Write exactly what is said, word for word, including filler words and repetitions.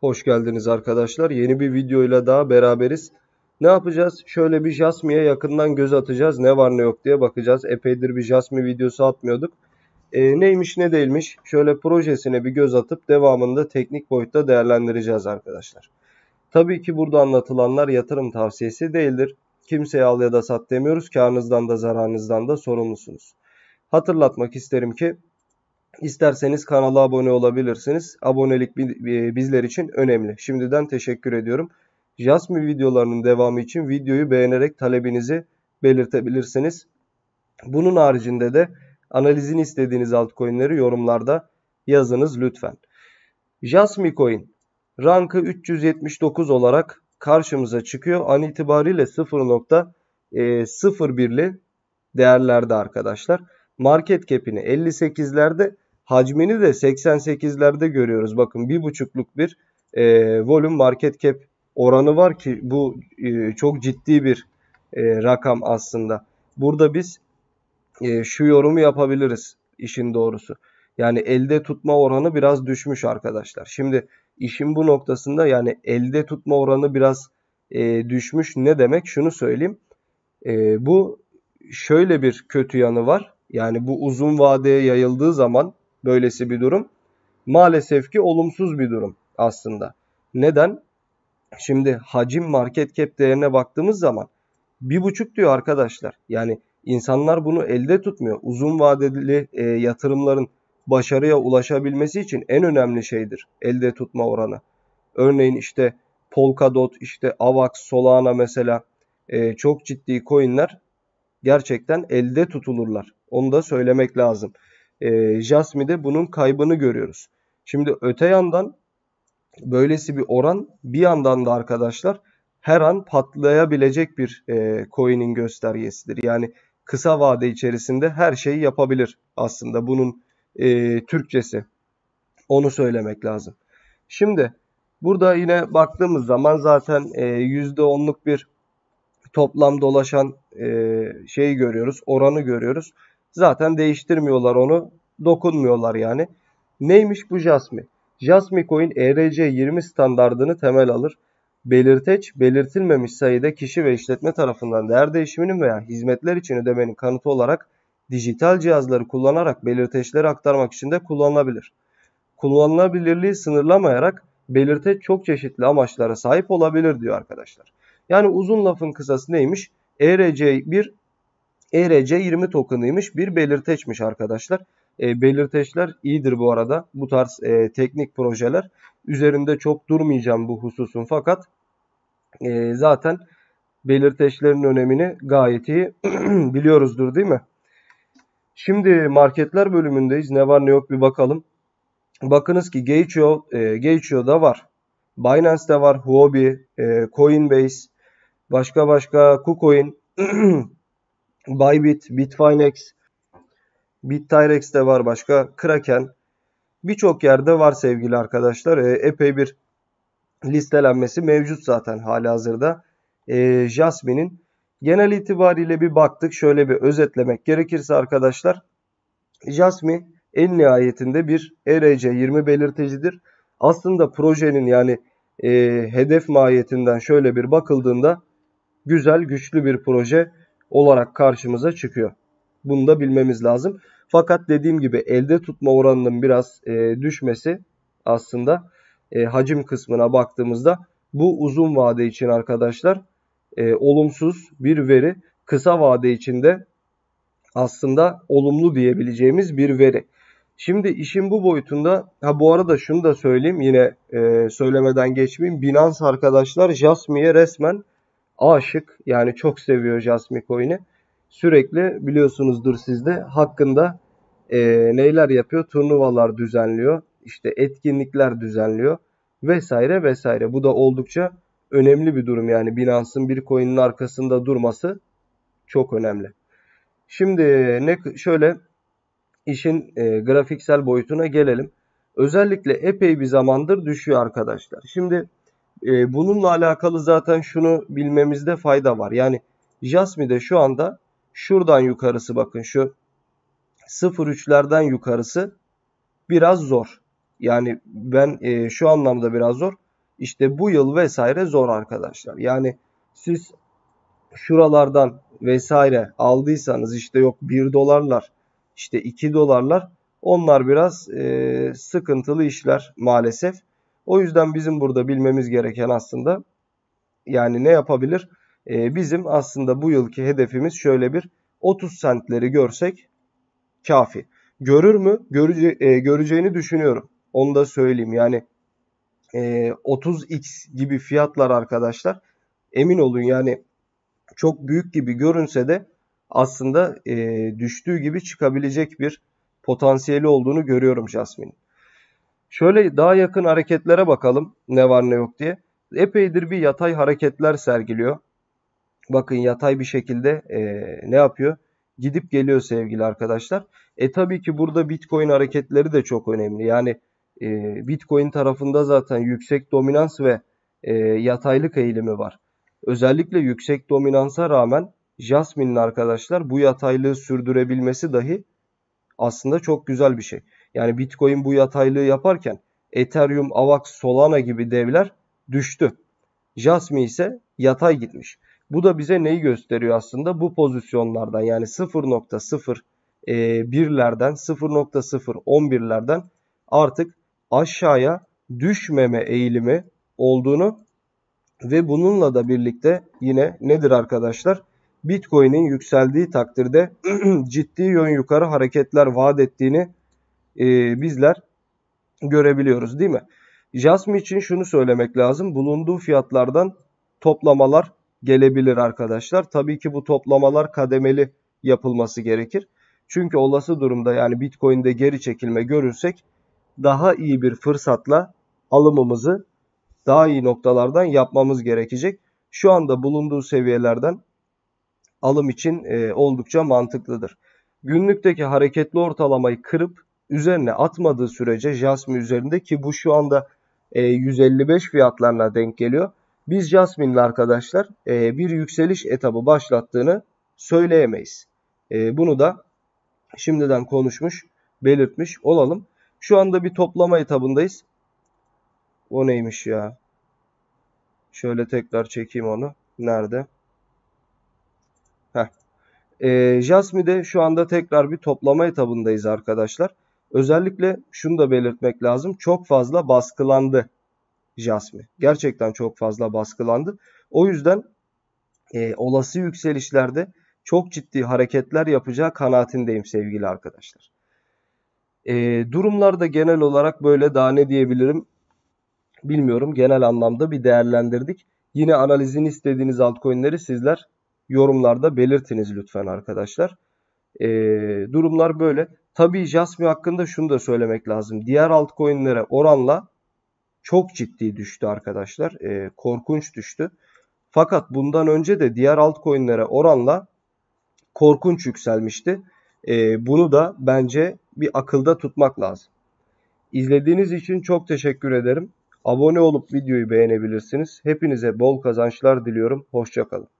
Hoş geldiniz arkadaşlar. Yeni bir videoyla daha beraberiz. Ne yapacağız? Şöyle bir Jasmy'ye yakından göz atacağız. Ne var ne yok diye bakacağız. Epeydir bir Jasmy videosu atmıyorduk. E, neymiş ne değilmiş? Şöyle projesine bir göz atıp devamında teknik boyutta değerlendireceğiz arkadaşlar. Tabii ki burada anlatılanlar yatırım tavsiyesi değildir. Kimseye al ya da sat demiyoruz. Karınızdan da zararınızdan da sorumlusunuz. Hatırlatmak isterim ki İsterseniz kanala abone olabilirsiniz. Abonelik bizler için önemli. Şimdiden teşekkür ediyorum. Jasmy videolarının devamı için videoyu beğenerek talebinizi belirtebilirsiniz. Bunun haricinde de analizini istediğiniz altcoin'leri yorumlarda yazınız lütfen. Jasmy Coin rankı üç yüz yetmiş dokuz olarak karşımıza çıkıyor. An itibariyle sıfır nokta sıfır bir'li değerlerde arkadaşlar. Market cap'ini elli sekiz'lerde, hacmini de seksen sekiz'lerde görüyoruz. Bakın bir buçukluk bir e, volume market cap oranı var ki bu e, çok ciddi bir e, rakam aslında. Burada biz e, şu yorumu yapabiliriz işin doğrusu. Yani elde tutma oranı biraz düşmüş arkadaşlar. Şimdi işin bu noktasında yani elde tutma oranı biraz e, düşmüş ne demek? Şunu söyleyeyim. E, bu şöyle bir kötü yanı var. Yani bu uzun vadeye yayıldığı zaman böylesi bir durum maalesef ki olumsuz bir durum aslında. Neden? Şimdi hacim market cap değerine baktığımız zaman bir buçuk diyor arkadaşlar. Yani insanlar bunu elde tutmuyor. Uzun vadeli e, yatırımların başarıya ulaşabilmesi için en önemli şeydir elde tutma oranı. Örneğin işte Polkadot, işte Avax, Solana mesela e, çok ciddi coinler gerçekten elde tutulurlar. Onu da söylemek lazım. E, Jasmy'de bunun kaybını görüyoruz. Şimdi öte yandan böylesi bir oran bir yandan da arkadaşlar her an patlayabilecek bir e, coin'in göstergesidir. Yani kısa vade içerisinde her şeyi yapabilir aslında. Bunun e, Türkçesi. Onu söylemek lazım. Şimdi burada yine baktığımız zaman zaten e, yüzde on'luk bir toplam dolaşan e, şeyi görüyoruz. Oranı görüyoruz. Zaten değiştirmiyorlar onu. Dokunmuyorlar yani. Neymiş bu Jasmy? Jasmy Coin E R C yirmi standardını temel alır. Belirteç, belirtilmemiş sayıda kişi ve işletme tarafından değer değişiminin veya hizmetler için ödemenin kanıtı olarak dijital cihazları kullanarak belirteçleri aktarmak için de kullanılabilir. Kullanılabilirliği sınırlamayarak belirteç çok çeşitli amaçlara sahip olabilir diyor arkadaşlar. Yani uzun lafın kısası neymiş? E R C bir E R C yirmi tokenıymış. Bir belirteçmiş arkadaşlar. E, belirteçler iyidir bu arada. Bu tarz e, teknik projeler. Üzerinde çok durmayacağım bu hususun. Fakat e, zaten belirteçlerin önemini gayet iyi biliyoruzdur değil mi? Şimdi marketler bölümündeyiz. Ne var ne yok bir bakalım. Bakınız ki Gecko, e, Gecko'da var. Binance'de var. Huobi, e, Coinbase, başka başka KuCoin, Bybit, Bitfinex, Bittyrex de var başka. Kraken. Birçok yerde var sevgili arkadaşlar. E, epey bir listelenmesi mevcut zaten halihazırda. E, Jasmy'nin genel itibariyle bir baktık. Şöyle bir özetlemek gerekirse arkadaşlar. Jasmy en nihayetinde bir E R C yirmi belirtecidir. Aslında projenin yani e, hedef mahiyetinden şöyle bir bakıldığında güzel, güçlü bir proje olarak karşımıza çıkıyor. Bunu da bilmemiz lazım. Fakat dediğim gibi elde tutma oranının biraz e, düşmesi aslında e, hacim kısmına baktığımızda bu uzun vade için arkadaşlar e, olumsuz bir veri. Kısa vade içinde aslında olumlu diyebileceğimiz bir veri. Şimdi işin bu boyutunda, ha bu arada şunu da söyleyeyim yine e, söylemeden geçmeyeyim. Binance arkadaşlar Jasmy'ye resmen aşık, yani çok seviyor Jasmy Coin'i. Sürekli biliyorsunuzdur sizde hakkında e, neyler yapıyor? Turnuvalar düzenliyor, işte etkinlikler düzenliyor vesaire vesaire. Bu da oldukça önemli bir durum yani Binance'ın bir coin'in arkasında durması çok önemli. Şimdi ne şöyle... İşin e, grafiksel boyutuna gelelim. Özellikle epey bir zamandır düşüyor arkadaşlar. Şimdi e, bununla alakalı zaten şunu bilmemizde fayda var. Yani Jasmy'de şu anda şuradan yukarısı bakın şu sıfır virgül üç'lerden yukarısı biraz zor. Yani ben e, şu anlamda biraz zor. işte bu yıl vesaire zor arkadaşlar. Yani siz şuralardan vesaire aldıysanız işte yok bir dolarlar işte iki dolarlar, onlar biraz e, sıkıntılı işler maalesef. O yüzden bizim burada bilmemiz gereken aslında yani ne yapabilir? E, bizim aslında bu yılki hedefimiz şöyle bir otuz sentleri görsek kafi. Görür mü? Görece e, göreceğini düşünüyorum. Onu da söyleyeyim. Yani e, otuz x gibi fiyatlar arkadaşlar. Emin olun yani çok büyük gibi görünse de aslında e, düştüğü gibi çıkabilecek bir potansiyeli olduğunu görüyorum Jasmine. Şöyle daha yakın hareketlere bakalım ne var ne yok diye. Epeydir bir yatay hareketler sergiliyor. Bakın yatay bir şekilde e, ne yapıyor? Gidip geliyor sevgili arkadaşlar. E tabii ki burada Bitcoin hareketleri de çok önemli. Yani e, Bitcoin tarafında zaten yüksek dominans ve e, yataylık eğilimi var. Özellikle yüksek dominansa rağmen Jasmine'in arkadaşlar bu yataylığı sürdürebilmesi dahi aslında çok güzel bir şey. Yani Bitcoin bu yataylığı yaparken Ethereum, Avax, Solana gibi devler düştü. Jasmy ise yatay gitmiş. Bu da bize neyi gösteriyor aslında? Bu pozisyonlardan yani sıfır nokta sıfır birlerden, sıfır nokta sıfır on birlerden artık aşağıya düşmeme eğilimi olduğunu ve bununla da birlikte yine nedir arkadaşlar? Bitcoin'in yükseldiği takdirde ciddi yön yukarı hareketler vaat ettiğini e, bizler görebiliyoruz değil mi? Jasmy için şunu söylemek lazım. Bulunduğu fiyatlardan toplamalar gelebilir arkadaşlar. Tabii ki bu toplamalar kademeli yapılması gerekir. Çünkü olası durumda yani Bitcoin'de geri çekilme görürsek daha iyi bir fırsatla alımımızı daha iyi noktalardan yapmamız gerekecek. Şu anda bulunduğu seviyelerden alım için e, oldukça mantıklıdır. Günlükteki hareketli ortalamayı kırıp üzerine atmadığı sürece Jasmy üzerinde, ki bu şu anda e, yüz elli beş fiyatlarına denk geliyor, biz Jasmy'nin arkadaşlar e, bir yükseliş etabı başlattığını söyleyemeyiz. E, bunu da şimdiden konuşmuş, belirtmiş olalım. Şu anda bir toplama etabındayız. O neymiş ya? Şöyle tekrar çekeyim onu. Nerede? E, Jasmy'de şu anda tekrar bir toplama etabındayız arkadaşlar. Özellikle şunu da belirtmek lazım. Çok fazla baskılandı Jasmy. Gerçekten çok fazla baskılandı. O yüzden e, olası yükselişlerde çok ciddi hareketler yapacağı kanaatindeyim sevgili arkadaşlar. E, durumlarda genel olarak böyle, daha ne diyebilirim bilmiyorum. Genel anlamda bir değerlendirdik. Yine analizini istediğiniz altcoin'leri sizler yorumlarda belirtiniz lütfen arkadaşlar. Ee, durumlar böyle. Tabii Jasmy hakkında şunu da söylemek lazım. Diğer altcoin'lere oranla çok ciddi düştü arkadaşlar. Ee, korkunç düştü. Fakat bundan önce de diğer altcoin'lere oranla korkunç yükselmişti. Ee, bunu da bence bir akılda tutmak lazım. İzlediğiniz için çok teşekkür ederim. Abone olup videoyu beğenebilirsiniz. Hepinize bol kazançlar diliyorum. Hoşça kalın.